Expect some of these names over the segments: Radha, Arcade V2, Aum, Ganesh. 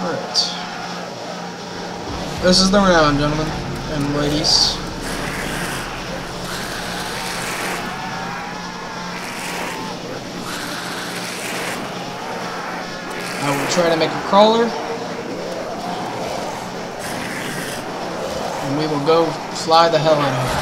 Alright. This is the round, gentlemen and ladies. I will try to make a crawler. And we will go fly the hell out of here.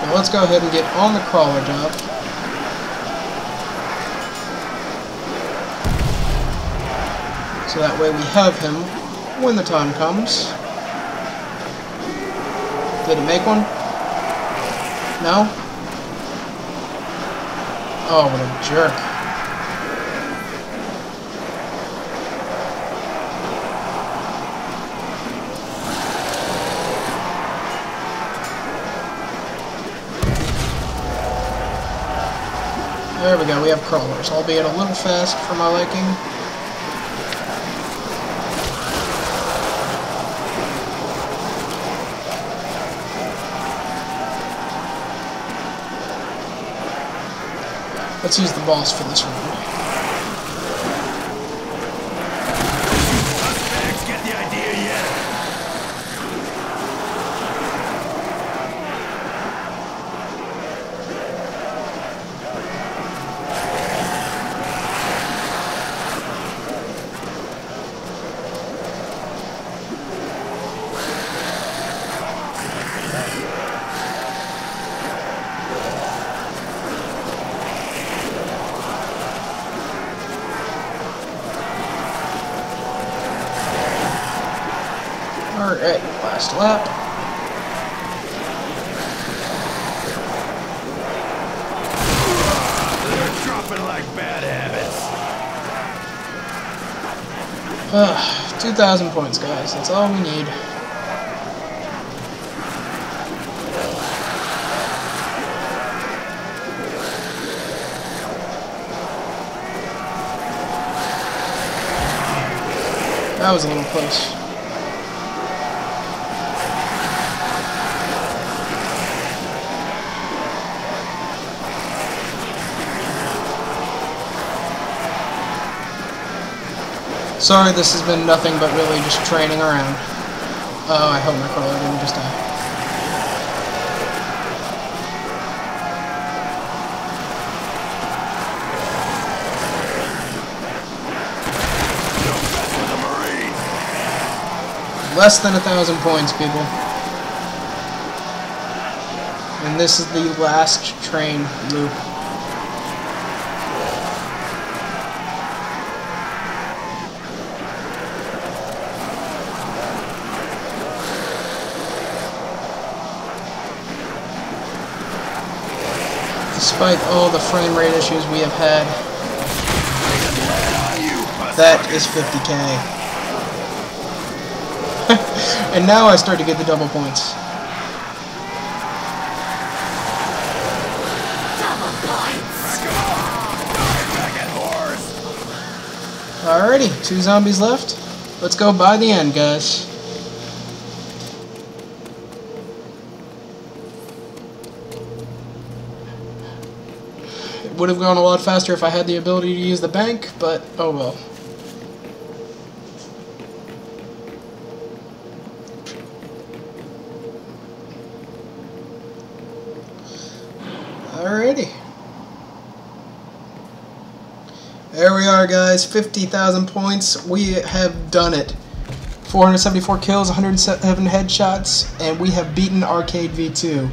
So let's go ahead and get on the crawler job. So that way we have him when the time comes. Did it make one? No? Oh, what a jerk. There we go, we have crawlers, albeit a little fast for my liking. Let's use the boss for this round. Get the idea yet. Alright, last lap. They're dropping like bad habits. 2,000 points, guys. That's all we need. That was a little close. Sorry, this has been nothing but really just training around. Oh, I hope my crawler didn't just die. Less than 1,000 points, people. And this is the last train loop. Despite all the frame rate issues we have had, that is 50K. And now I start to get the double points. Alrighty, 2 zombies left. Let's go by the end, guys. Would have gone a lot faster if I had the ability to use the bank, but oh well. Alrighty. There we are, guys. 50,000 points. We have done it. 474 kills, 107 headshots, and we have beaten Arcade V2.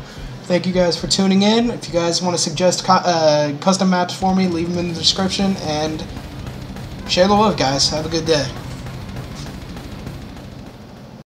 Thank you guys for tuning in. If you guys want to suggest custom maps for me, leave them in the description, and share the love, guys. Have a good day.